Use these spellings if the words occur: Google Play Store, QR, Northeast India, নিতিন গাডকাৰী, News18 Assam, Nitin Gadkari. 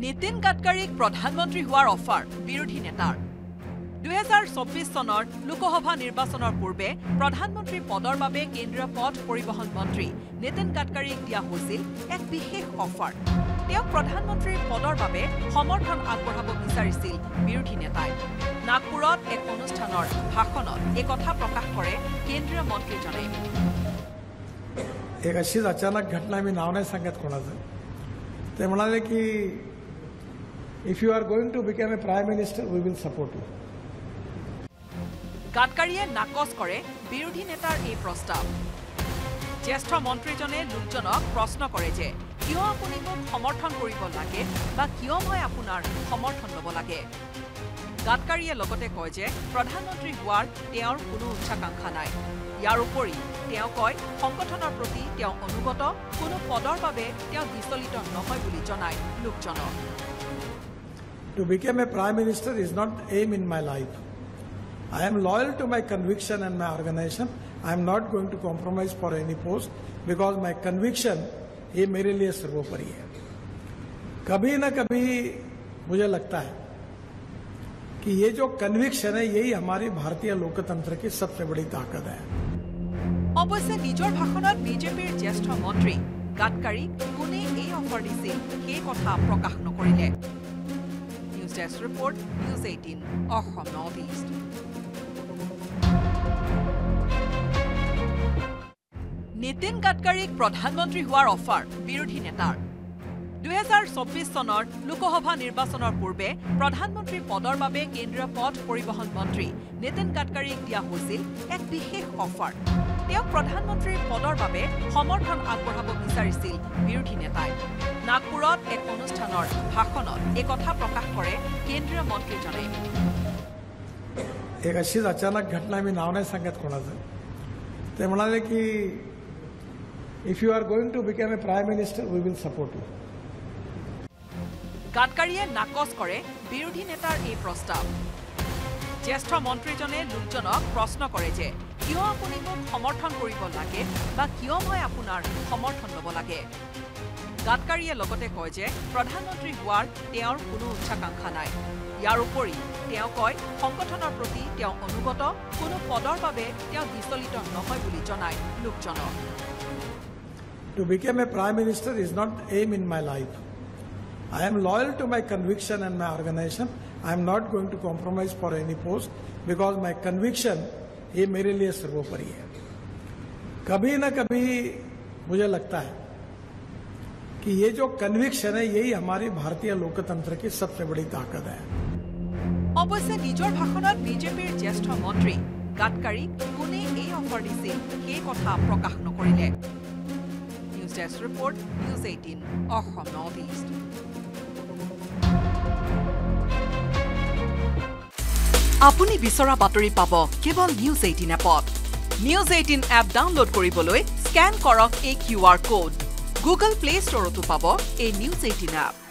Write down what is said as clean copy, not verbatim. Nitin Gadkari Pradhan Mantri Huar offer, Birodhi Netar. 2024 চনৰ লোকসভা নিৰ্বাচনৰ পূৰ্বে প্ৰধানমন্ত্ৰী পদৰ বাবে কেন্দ্ৰীয় পথ পৰিবহণ মন্ত্ৰী নিতিন গাডকাৰীক দিয়া হৈছিল এক বিশেষ অফাৰ। তেওঁ প্ৰধানমন্ত্ৰীৰ পদৰ বাবে সমৰ্থন আগবঢ়াব বিচাৰিছিল বিৰোধী নেতাই। নাগপুৰত এক অনুষ্ঠানৰ ভাষণত এই কথা প্ৰকাশ কৰে কেন্দ্ৰীয় মন্ত্ৰীজনে। एक अशी अचानक घटना मी नाव नाही सांगत कोणाचं। ते म्हणाले की if you are going to become a prime minister we will support you. গাডকাৰীয়ে নাকচ কৰে বিৰোধী নেতাৰ এই প্ৰস্তাৱ। জ্যেষ্ঠ মন্ত্ৰীজনে লোকজনক প্ৰশ্ন কৰে যে কিয় আপুনি মোক সমৰ্থন কৰিব লাগে বা কিয় মই আপোনাৰ সমৰ্থন ল'ব লাগে। গাডকাৰীয়ে লগতে কয় যে প্ৰধানমন্ত্ৰী হোৱাৰ তেওঁৰ কোনো উচ্চাকাংক্ষা নাই। ইয়াৰ উপৰি তেওঁ কয় সংগঠনৰ প্ৰতি তেওঁ অনুগত, কোনো পদৰ বাবে তেওঁ বিচলিত নহয় বুলি জনায় লোকজনক। To become a prime minister is not aim in my life. I am loyal to my conviction and my organization. I am not going to compromise for any post because my conviction ये मेरे लिए सर्वोपरि है। कभी ना कभी मुझे लगता है कि ये जो conviction है यही हमारे भारतीय लोकतंत्र की सबसे बड़ी ताकत है। अवश्य निजोर भाषणत बीजेपीर ज्येष्ठ मंत्री गाडकारी कोने এই অফাৰ দিছিল সেই কথা প্ৰকাশ নকৰিলে। News desk report news 18 Assam north east. Nitin গাডকাৰীক প্ৰধানমন্ত্ৰী হোৱাৰ অফাৰ বিৰোধী নেতাৰ। 2024 চনৰ লোকসভা নিৰ্বাচনৰ পূৰ্বে প্ৰধানমন্ত্ৰী পদৰ বাবে কেন্দ্ৰীয় পথ পৰিবহণ মন্ত্ৰী নিতিন গাডকাৰীক দিয়া হৈছিল এক বিশেষ অফাৰ। তেওঁ প্ৰধানমন্ত্ৰীৰ পদৰ বাবে সমৰ্থন আগবঢ়াব বিচাৰিছিল বিৰোধী নেতাই। নাগপুৰত এক অনুষ্ঠানৰ ভাষণত এই কথা প্ৰকাশ কৰে কেন্দ্ৰীয় মন্ত্ৰীজনে। एक अशी अचानक घटना मी नाव नाही सांगत कोणाचं। ते म्हणाले की If you are going to become a prime minister, we will support you. গাডকাৰীয়ে নাকচ কৰে বিৰোধী নেতাৰ এই প্ৰস্তাৱ। জ্যেষ্ঠ মন্ত্ৰীজনে লোকজনক প্ৰশ্ন কৰে যে কিয় আপুনি মোক সমৰ্থন কৰিব লাগে বা কিয় মই আপোনাৰ সমৰ্থন ল'ব লাগে। গাডকাৰীয়ে লগতে কয় যে প্ৰধানমন্ত্ৰী হোৱাৰ তেওঁৰ কোনো উচ্চাকাংক্ষা নাই। ইয়াৰ উপৰি তেওঁ কয় সংগঠনৰ প্ৰতি তেওঁ অনুগত, কোনো পদৰ বাবে তেওঁ বিচলিত নহয় বুলি জনায় লোকজনক। To become a prime minister is not aim in my life. I am loyal to my conviction and my organization. I am not going to compromise for any post because my conviction ये मेरे लिए सर्वोपरि है। कभी ना कभी मुझे लगता है कि ये जो conviction है यही हमारे भारतीय लोकतंत्र की सबसे बड़ी ताकत है। अवश्य निजोर भाषणत बीजेपीर ज्येष्ठ मंत्री गाडकाৰীক কোনে এই অফাৰ দিছিল সেই কথা প্ৰকাশ নকৰিলে। Test report News 18 Assam North East Apuni bisora batori pabo kebol News 18 app News 18 app download koriboloi scan korok ei QR code Google Play Store tu pabo ei News 18 app